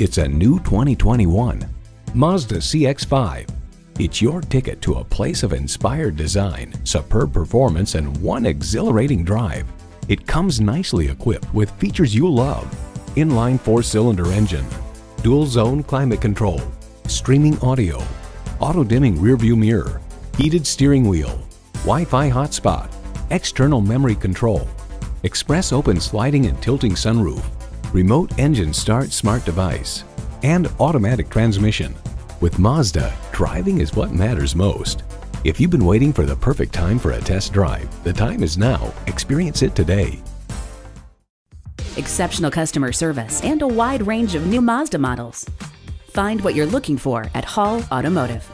It's a new 2021 Mazda CX-5. It's your ticket to a place of inspired design, superb performance, and one exhilarating drive. It comes nicely equipped with features you love: inline 4-cylinder engine, dual zone climate control, streaming audio, auto-dimming rearview mirror, heated steering wheel, Wi-Fi hotspot, external memory control, express open sliding and tilting sunroof, remote engine start smart device, and automatic transmission. With Mazda, driving is what matters most. If you've been waiting for the perfect time for a test drive, the time is now. Experience it today. Exceptional customer service and a wide range of new Mazda models. Find what you're looking for at Hall Automotive.